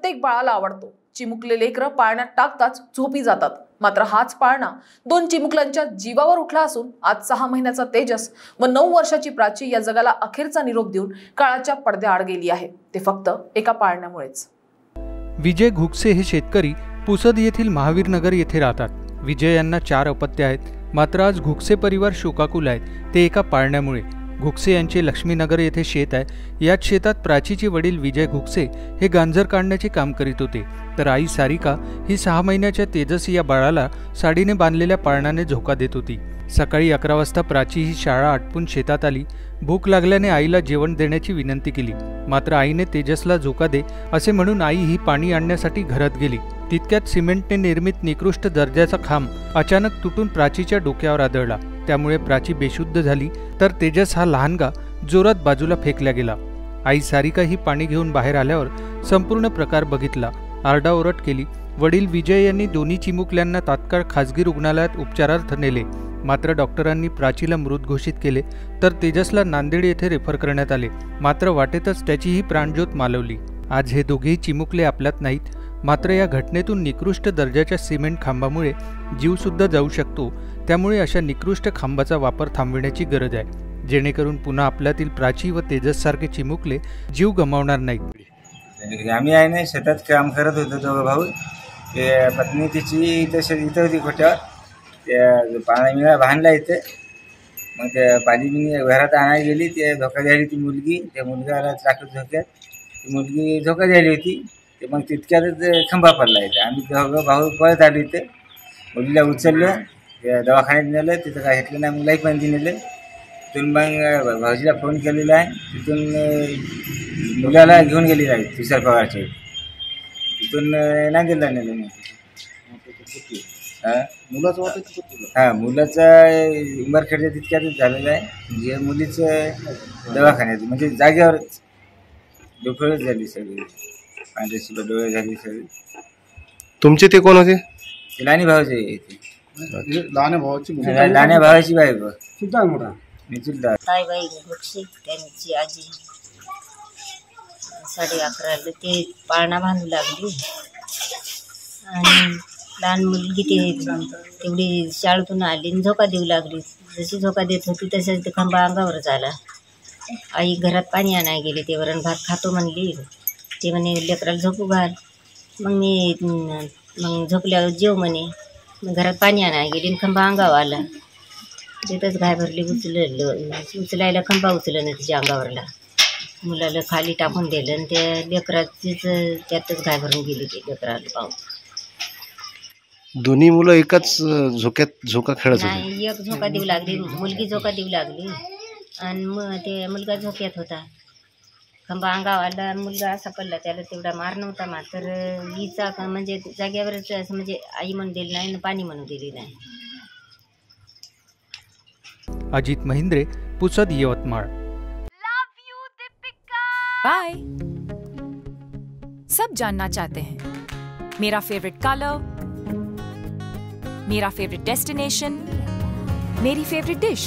प्रत्येक बाळाला आवडतो। चिमुकले लेकरं पाळण्यात टाकताच झोपी जातात। मात्र हाच पाळणा दोन चिमुकल्यांच्या जीवावर उठला असून आज 6 महिन्याचा तेजस व 9 वर्षाची प्राची या जगाला अखेरचा निरोप देऊन काळाच्या पडद्याआड गेली आहे, ते फक्त एका पाळण्यामुळेच। विजय घुगसे हे शेतकरी पुसद येथील महावीरनगर येथे राहतात। विजय यांना 4 अपत्य आहेत। मात्र आज घुगसे परिवार शोकाकुल आहेत, ते एका पाळण्यामुळे। घुगसे यांचे लक्ष्मीनगर येथे शेत आहे। याच शेतात प्राचीचे वडील विजय घुगसे हे गांजर काढण्याचे काम करीत होते, तर आई सारिका ही 6 महिन्याच्या तेजस या बाळाला साडीने बांधलेल्या पाळणाने झोका देत होती। सकाळी 11 वाजता प्राची ही शाळा आटपून शेतात आली। भूक लागल्याने आईला जेवण देण्याची विनंती केली, मात्र आईने तेजसला झोका दे असे म्हणून आई ही पाणी आणण्यासाठी घरात गेली। तितक्यात सिमेंटने निर्मित निकृष्ट दर्जाचा खांब अचानक तुटून प्राचीच्या डोक्यावर आदळला, त्यामुळे प्राची बेशुद्ध झाली, तर तेजस हा लहानगा जोरात बाजूला फेकला गेला। आई सारिका ही पाणी घेऊन बाहेर आल्यावर संपूर्ण प्रकार बघितला, आरडाओरड केली। वडील विजय यांनी दोन्ही चिमुकल्यांना तात्काळ खासगी रुग्णालयात उपचारार्थ नेले, मात्र डॉक्टरांनी प्राचीला मृत घोषित केले, तर तेजसला नांदेड येथे रेफर करण्यात आले। मात्र वाटेतच त्याचीही प्राणज्योत मालवली। आज हे दोघेही चिमुकले आपल्यात नाहीत, मात्र या घटनेतून निकृष्ट दर्जाच्या सिमेंट खांबामुळे जीवसुद्धा जाऊ शकतो, त्यामुळे अशा निकृष्ट खांबाचा वापर थांबविण्याची गरज आहे, जेणेकरून पुन्हा आपल्यातील प्राची व तेजस सारखे चिमुकले जीव गमावणार नाहीत। आम्ही आहे ना शेतात काम करत होतो दोघं भाऊ, ते पत्नी तिची इथं होती खोट्यावर, ते पाणी बांधला इथे, मग ते पाणी मी घरात आणायला गेली, ते धोका द्यायली ती मुलगी, त्या मुलगाला टाकत धोक्यात, ती मुलगी धोका द्यायली होती, ते मग तितक्यातच खंबा पडला इथे। आम्ही दोघं भाऊ पळत आलो, इथे मुलीला उचललं, दवाखान्यात नेलं, तिथं काय घेतलं नाही, मुलाही पण नेलं। तिथून मग भाऊजीला फोन केलेला आहे, तिथून मुलाला घेऊन गेली आहे तुषार पवारच्या, तिथून नांदेडला नेलं मुलाचा उंबरखेडच्या तितक्यातच झालेला आहे, जे मुलीचं दवाखान्यात म्हणजे जागेवरच डोकळच झाली सगळी, पांढरेसुद्धा डोळे झाली सगळी। तुमचे ते कोण होते? ते लहान भाऊजी येते, लहान भावाची बायको मोठा चुलता काय बाई घुगसे त्यांची आजी 11:30 ते पाळणा बांधू लागली, आणि लहान मुलगी तेवढी शाळेतून आली आणि झोका देऊ लागली, जशी झोका देत होती तसेच ते खंबा अंगावर झाला। आई घरात पाणी आणायला गेली, ते वरण भात खातो म्हणली, ते म्हणे लेकराला झोपू घाल, मग मी मग झोपल्यावर जेव म्हणे, घरात पाणी आणायला गेली, खंबा अंगावर आला, तिथंच गाय भरली, उचलायला खंबा उचलला ना तिच्या अंगावरला, मुलाला खाली टाकून दिलं आणि त्या लेकराचीच त्यातच गाय भरून गेली, ते लेकराला पाहून। दोन्ही मुलं एकाच झोक्यात झोका खेळत होती? एक झोका देऊ लागली, मुलगी झोका देऊ लागली आणि मग ते मुलगा झोक्यात होता, खंबा अंगावर आला आणि मुलगा असा पडला, त्याला तेवढा मार नव्हता, मात्र हीचा म्हणजे जाग्यावरच असं म्हणजे आई म्हणून दिली नाही आणि पाणी म्हणून दिली नाही। Ajit Mahindre, Pusad, Yavatmal. Love you Deepika. Bye. सब जानना चाहते हैं मेरा फेवरेट कलर, मेरा फेवरेट डेस्टिनेशन, मेरी फेवरेट डिश,